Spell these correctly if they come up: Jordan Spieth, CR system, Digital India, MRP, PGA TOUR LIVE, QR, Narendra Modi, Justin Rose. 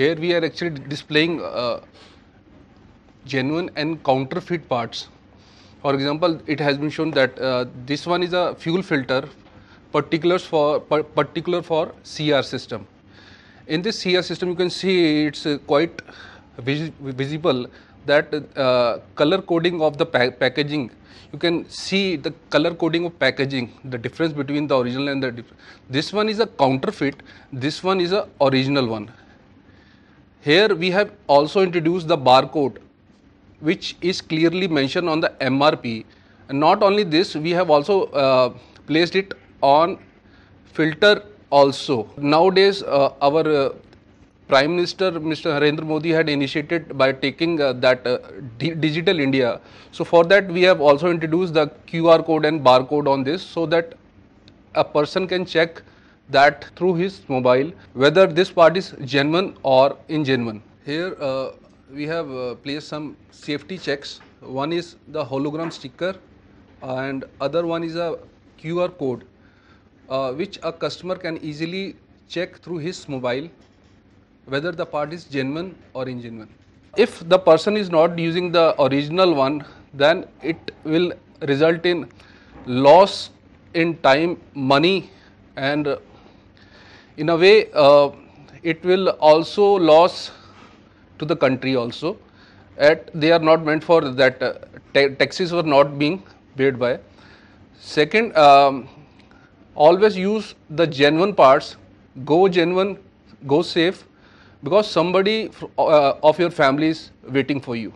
Here we are actually displaying genuine and counterfeit parts. For example, it has been shown that this one is a fuel filter particular for CR system. In this CR system, you can see it's quite visible that color coding of the packaging. You can see the color coding of packaging, the difference between the original and the different. This one is a counterfeit, this one is a original one. Here we have also introduced the barcode, which is clearly mentioned on the MRP. And not only this, we have also placed it on filter also. Nowadays, our Prime Minister Mr. Narendra Modi had initiated by taking that Digital India. So for that we have also introduced the QR code and barcode on this, so that a person can check that through his mobile whether this part is genuine or ingenuine. Here we have placed some safety checks. One is the hologram sticker and other one is a QR code which a customer can easily check through his mobile whether the part is genuine or ingenuine. If the person is not using the original one, then it will result in loss in time, money, and in a way it will also loss to the country also. They are not meant for that. Taxes were not being paid by. Second, always use the genuine parts. Go genuine, go safe, because somebody of your family is waiting for you.